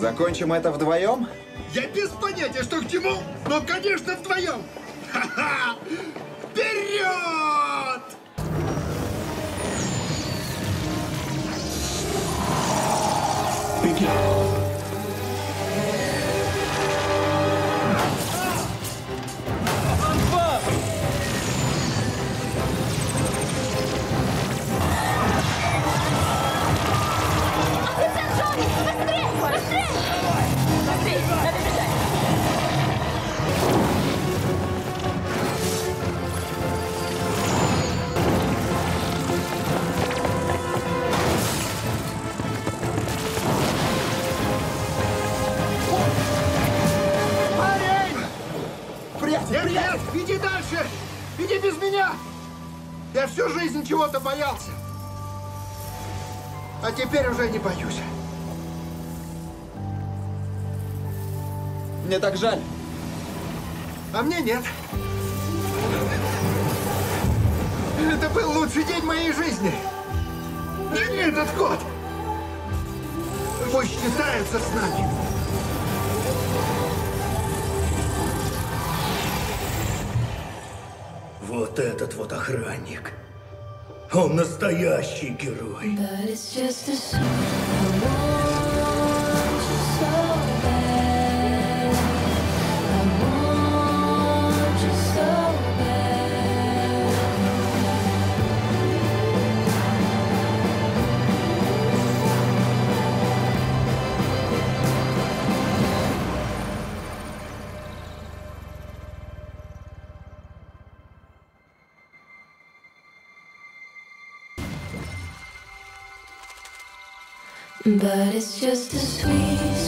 Закончим это вдвоем? Я без понятия, что к чему, но, конечно, вдвоем! Ха-ха! Вперед! Беги! Иди дальше! Иди без меня! Я всю жизнь чего-то боялся. А теперь уже не боюсь. Мне так жаль. А мне нет. Это был лучший день моей жизни. И этот кот. Пусть считается с нами. Вот этот вот охранник. Он настоящий герой. But it's just a sweet